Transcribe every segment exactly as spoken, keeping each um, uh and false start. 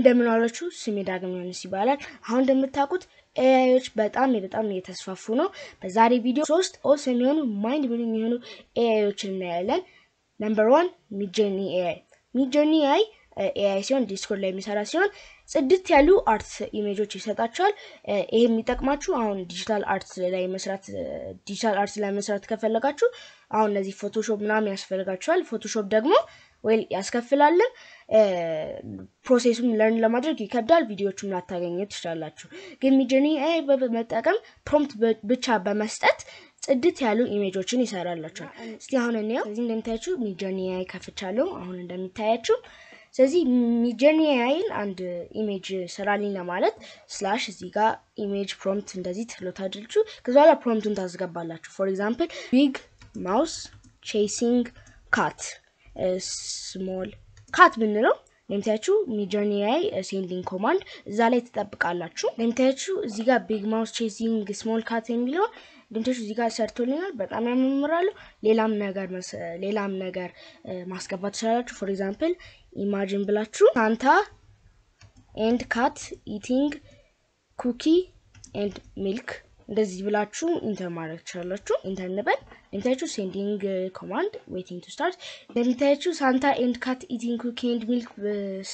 እንደምናላችሁ ስሜ ዳግም ዮሐንስ ይባላል። አሁን እንደምታውቁት ኤአይዎች በጣም በጣም እየተስፋፉ ነው። በዛሬ ቪዲዮ ሶስት ኦልስ የሚሆኑ ማይንድ ብሎዊንግ የሚሆኑ ኤአይዎችን እናያለን። Number one Midjourney ኤአይ Midjourney ኤአይ ኤአይ ሲሆን ዲስኮርድ ላይ የሚሰራ ሲሆን ጽድት ያሉ አርት ኢሜጆች ይሰጣቸዋል። ይሄ የሚጠቅማችሁ አሁን ዲጂታል አርት ላይ መስራት ዲጂታል አርት ላይ መስራት ከፈለጋችሁ አሁን ለዚህ ፎቶሾፕ ምናምን ያስፈልጋችኋል። ፎቶሾፕ ደግሞ ዌል ያስከፍላል። ፕሮሰሱን ለርን ለማድረግ ይከብዳል። ቪዲዮዎቹን ላታገኙት ትችላላችሁ። ግን Midjourney ኤአይ በመጠቀም ፕሮምፕት ብቻ በመስጠት ጽድት ያሉ ኢሜጆችን ይሰራላችኋል። እስቲ አሁን እንየው። ስለዚህ እንደምታያችሁ Midjourney ኤአይ ከፍቻለሁ። አሁን እንደምታያችሁ ስለዚህ Midjourney ኤአይን አንድ ኢሜጅ ሰራልኝ ለማለት ስላሽ እዚህ ጋር ኢሜጅ ፕሮምፕት እንደዚህ ትሎታድልችሁ። ከዛ በኋላ ፕሮምፕቱን ታስገባላችሁ። For example big mouse chasing cat small cat ብንለው ለምታያችሁ Midjourney ኤአይ sending command እዛ ላይ ተጠብቃላችሁ። ለምታያችሁ እዚህ ጋር big mouse chasing small cat የሚለው እንደምታችሁ እዚህ ጋር ሰርቶልኛል። በጣም ያመምራሉ። ሌላም ነገር ሌላም ነገር ማስገባት ትችላላችሁ። For example Imagine ብላችሁ Santa and cat eating cookie and milk እንደዚህ ብላችሁ ኢንተር ማድረግ ትችላላችሁ። ኢንተር ነበር እንታችሁ sending command waiting to start እንታችሁ Santa and cat eating cookie and milk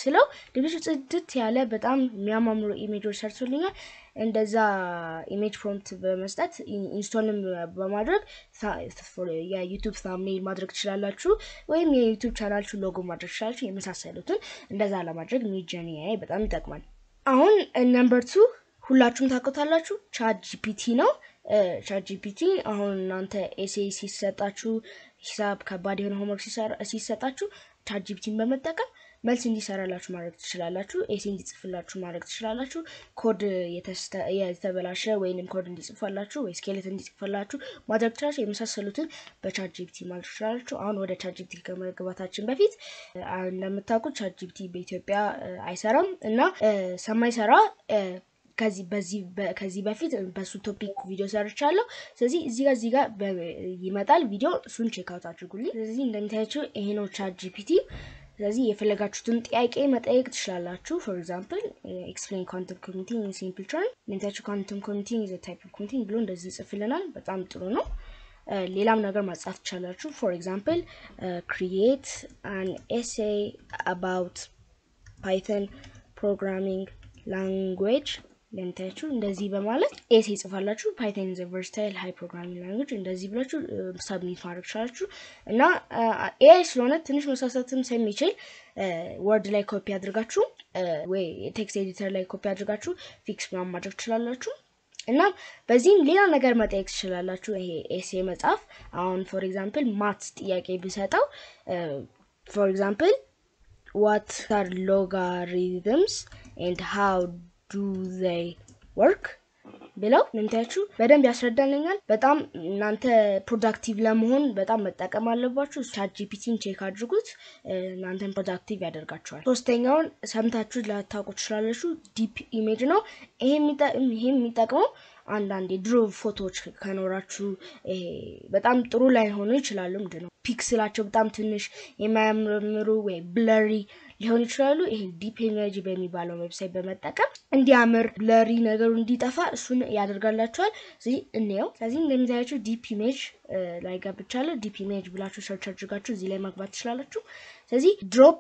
ስለው ድብልጭ ጽድት ያለ በጣም የሚያማምሩ ኢሜጆች ሰርቶልኛል። እንደዛ ኢሜጅ ፕሮምፕት በመስጠት ኢንስቶልም በማድረግ ያ YouTube thumbnail ማድረግ ትችላላችሁ ወይም የዩቲዩብ ቻናልችሁ ሎጎ ማድረግ ትችላላችሁ። የመሳሰሉትን እንደዛ ለማድረግ Midjourney ኤአይ በጣም ይጠቅማል። አሁን number two ሁላችሁም ታውቁታላችሁ ChatGPT ነው። ChatGPT አሁን እናንተ ኤሴይ ሲሰጣችሁ ሂሳብ ከባድ የሆነ ሆምወርክ ሲሰጣችሁ ChatGPTን በመጠቀም መልስ እንዲሰራላችሁ ማድረግ ትችላላችሁ። ኤሴይ እንዲጽፍላችሁ ማድረግ ትችላላችሁ። ኮድ የተበላሸ ወይንም ኮድ እንዲጽፋላችሁ ወይ ስኬሌት እንዲጽፋላችሁ ማድረግ ትችላላችሁ። የመሳሰሉትን በChatGPT ማድረግ ትችላላችሁ። አሁን ወደ ChatGPT ከመግባታችን በፊት እንደምታውቁት ChatGPT በኢትዮጵያ አይሰራም እና ሰማይሰራ ከዚህ በዚህ ከዚህ በፊት በሱ ቶፒክ ቪዲዮ ሰርቻለሁ። ስለዚህ እዚህ ጋር እዚህ ጋር ይመጣል ቪዲዮ ሱን ቼክ አውት አድርጉልኝ። ስለዚህ እንደምታያችሁ ይሄ ነው ChatGPT። ስለዚህ የፈለጋችሁትን ጥያቄ መጠየቅ ትችላላችሁ። For example explain quantum computing in simple terms እንደምታያችሁ quantum computing is a type of computing ብሎ እንደዚህ ጽፍልናል። በጣም ጥሩ ነው። ሌላም ነገር ማጻፍ ትችላላችሁ። For example uh, create an essay about Python programming language ለምታያችሁ እንደዚህ በማለት ኤሴ ጽፋላችሁ። Python is a versatile high programming language እንደዚህ ብላችሁ ሰብሚት ማድረግ ትችላላችሁ። እና ኤአይ ስለሆነ ትንሽ መሳሳትም ስለሚችል ወርድ ላይ ኮፒ አድርጋችሁ ወይ ቴክስት ኤዲተር ላይ ኮፒ አድርጋችሁ ፊክስ ማድረግ ትችላላችሁ። እና በዚህም ሌላ ነገር መጠየቅ ትችላላችሁ። ይሄ ኤሴ መጻፍ አሁን for example maths ጥያቄ ቢሰጣው for example what are logarithms and how do they work ብለው እንታችሁ በደንብ ያስረዳልኛል። በጣም እናንተ ፕሮዳክቲቭ ለመሆን በጣም መጠቀም አለባችሁ። ChatGPTን ቼክ አድርጉት እናንተን ፕሮዳክቲቭ ያደርጋችኋል። ሶስተኛውን ሰምታችሁ ላታውቁት ትችላላችሁ ዲፕ ኢሜጅ ነው። ይሄ የሚጠቅም ይሄ የሚጠቅመው አንድ አንድ ድሮ ፎቶዎች ከኖራችሁ ይሄ በጣም ጥሩ ላይ ሆኖ ይችላል። ምንድነው ፒክስላቸው በጣም ትንሽ የማያምሩ ወይ ብለሪ ሊሆን ይችላል። ይሄ Deep-Image በሚባለው ዌብሳይት በመጠቀም እንዲያምር ብለሪ ነገሩ እንዲጠፋ እሱን ያደርጋላችኋል። ስለዚህ እንየው። ስለዚህ እንደምታያችሁ Deep-Image ላይ ጋብቻለሁ። Deep-Image ብላችሁ ሰርች አድርጋችሁ እዚህ ላይ ማግባት ትችላላችሁ። ስለዚህ drop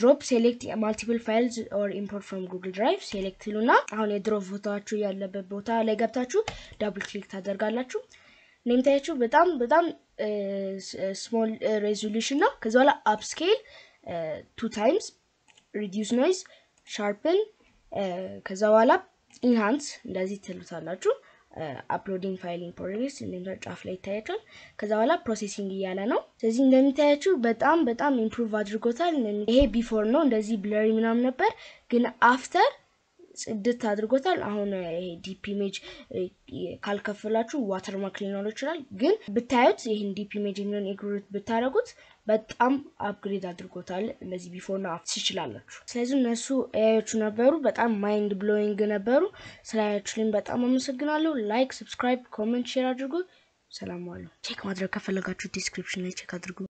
drop select multiple files or import from Google Drive select ሉና አሁን የድሮፕ ፎቶአችሁ ያለበት ቦታ ላይ ጋብታችሁ double click ታደርጋላችሁ። እንደምታያችሁ በጣም በጣም small resolution ነው። ከዛ በኋላ upscale Uh, two times reduce noise sharpen ከዛ በኋላ enhance እንደዚህ ትሉታላችሁ። uploading file in progress እንደዛ ጫፍ ላይ ታይቷል። ከዛ በኋላ processing እያለ ነው። ስለዚህ እንደምታያችሁ በጣም በጣም improve አድርጎታል። ይሄ before ነው እንደዚህ blurry ምናምን ነበር ግን after ጽድት አድርጎታል። አሁን ይሄ Deep-Image ካልከፈላችሁ watermark ሊኖር ይችላል ግን ብታዩት ይሄን Deep-Image ምን ኢግሩት ብታረጉት በጣም አፕግሬድ አድርጎታል። እንደዚህ ቢፎር እና አፍተር ይችላልላችሁ። ስለዚህ እነሱ ኤአይዎቹ ነበሩ በጣም ማይንድ ብሎዊንግ ነበሩ። ስላያችሁልኝ በጣም አመሰግናለሁ። ላይክ፣ ሰብስክራይብ፣ ኮሜንት፣ ሼር አድርጉ። ሰላም ዋሉ። ቼክ ማድረግ ከፈለጋችሁ ዲስክሪፕሽን ላይ ቼክ አድርጉ።